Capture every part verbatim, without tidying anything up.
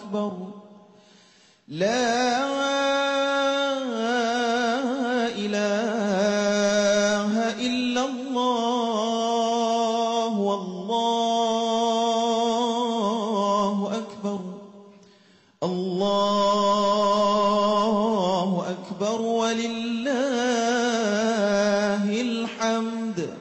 أكبر. لا إله إلا الله والله أكبر. الله أكبر ولله الحمد.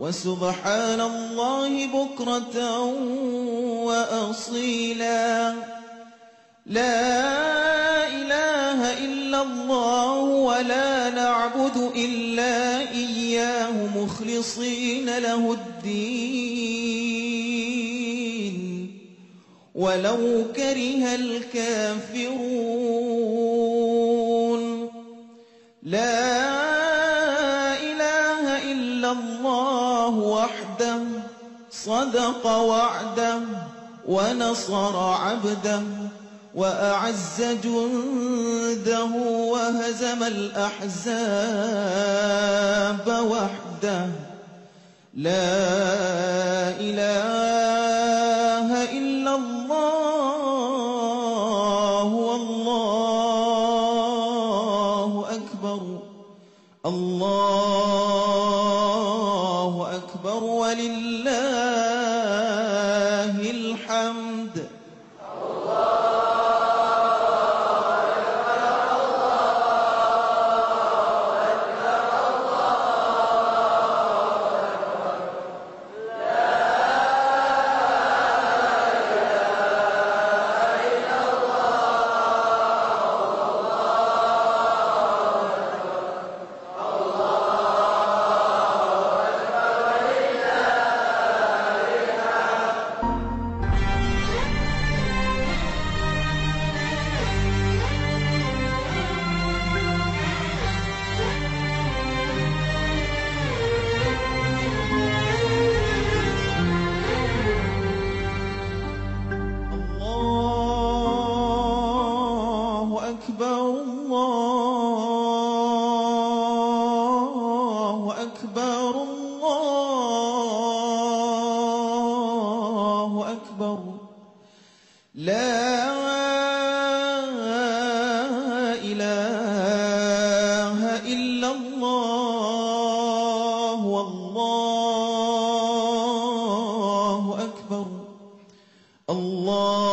وسبحان الله بكرة وأصيلا. لا إله إلا الله ولا نعبد إلا إياه مخلصين له الدين ولو كره الكافرون. لا الله وحده صدق وعده ونصر عبده وأعز جنده وهزم الأحزاب وحده. لا إله إلا الله والله أكبر. الله أكبر ولله الحمد. الله أكبر الله أكبر الله أكبر. لا الله